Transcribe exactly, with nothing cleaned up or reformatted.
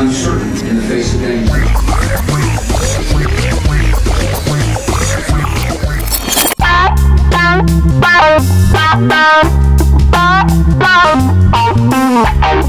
uncertain in the face of danger.